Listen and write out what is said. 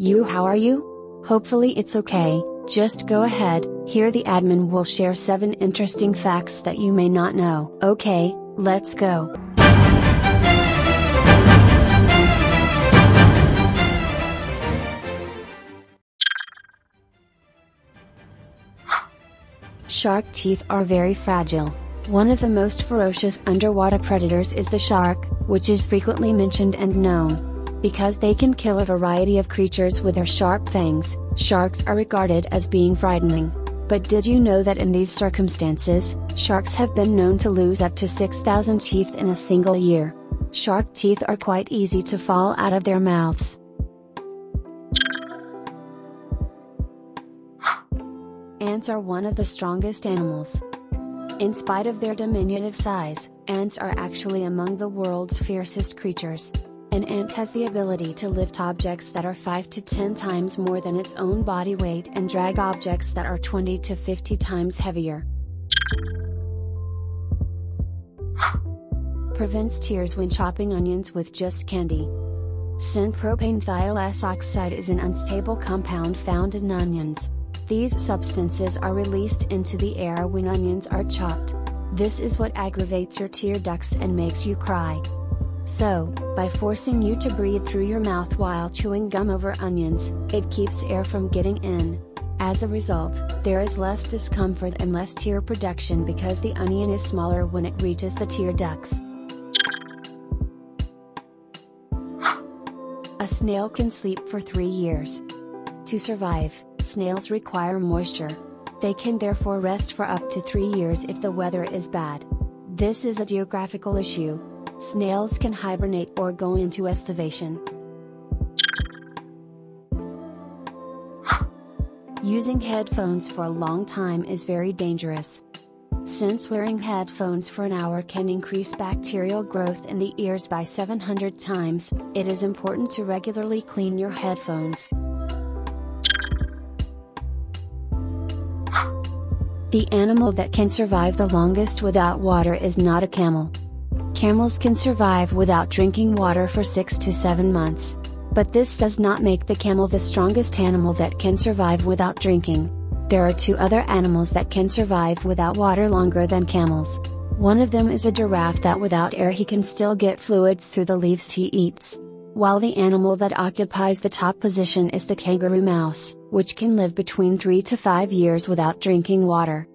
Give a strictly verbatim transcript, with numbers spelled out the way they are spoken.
You how are you? Hopefully it's okay, just go ahead, here the admin will share seven interesting facts that you may not know. Okay, let's go. Shark teeth are very fragile. One of the most ferocious underwater predators is the shark, which is frequently mentioned and known. Because they can kill a variety of creatures with their sharp fangs, sharks are regarded as being frightening. But did you know that in these circumstances, sharks have been known to lose up to six thousand teeth in a single year? Shark teeth are quite easy to fall out of their mouths. Ants are one of the strongest animals. In spite of their diminutive size, ants are actually among the world's fiercest creatures. An ant has the ability to lift objects that are five to ten times more than its own body weight and drag objects that are twenty to fifty times heavier. Prevents tears when chopping onions with just candy. Cyanopropanethyl S oxide is an unstable compound found in onions. These substances are released into the air when onions are chopped. This is what aggravates your tear ducts and makes you cry. So, by forcing you to breathe through your mouth while chewing gum over onions, it keeps air from getting in. As a result, there is less discomfort and less tear production because the onion is smaller when it reaches the tear ducts. A snail can sleep for three years. To survive, snails require moisture. They can therefore rest for up to three years if the weather is bad. This is a geographical issue. Snails can hibernate or go into estivation. Using headphones for a long time is very dangerous. Since wearing headphones for an hour can increase bacterial growth in the ears by seven hundred times, it is important to regularly clean your headphones. The animal that can survive the longest without water is not a camel. Camels can survive without drinking water for six to seven months. But this does not make the camel the strongest animal that can survive without drinking. There are two other animals that can survive without water longer than camels. One of them is a giraffe that without air he can still get fluids through the leaves he eats. While the animal that occupies the top position is the kangaroo mouse, which can live between three to five years without drinking water.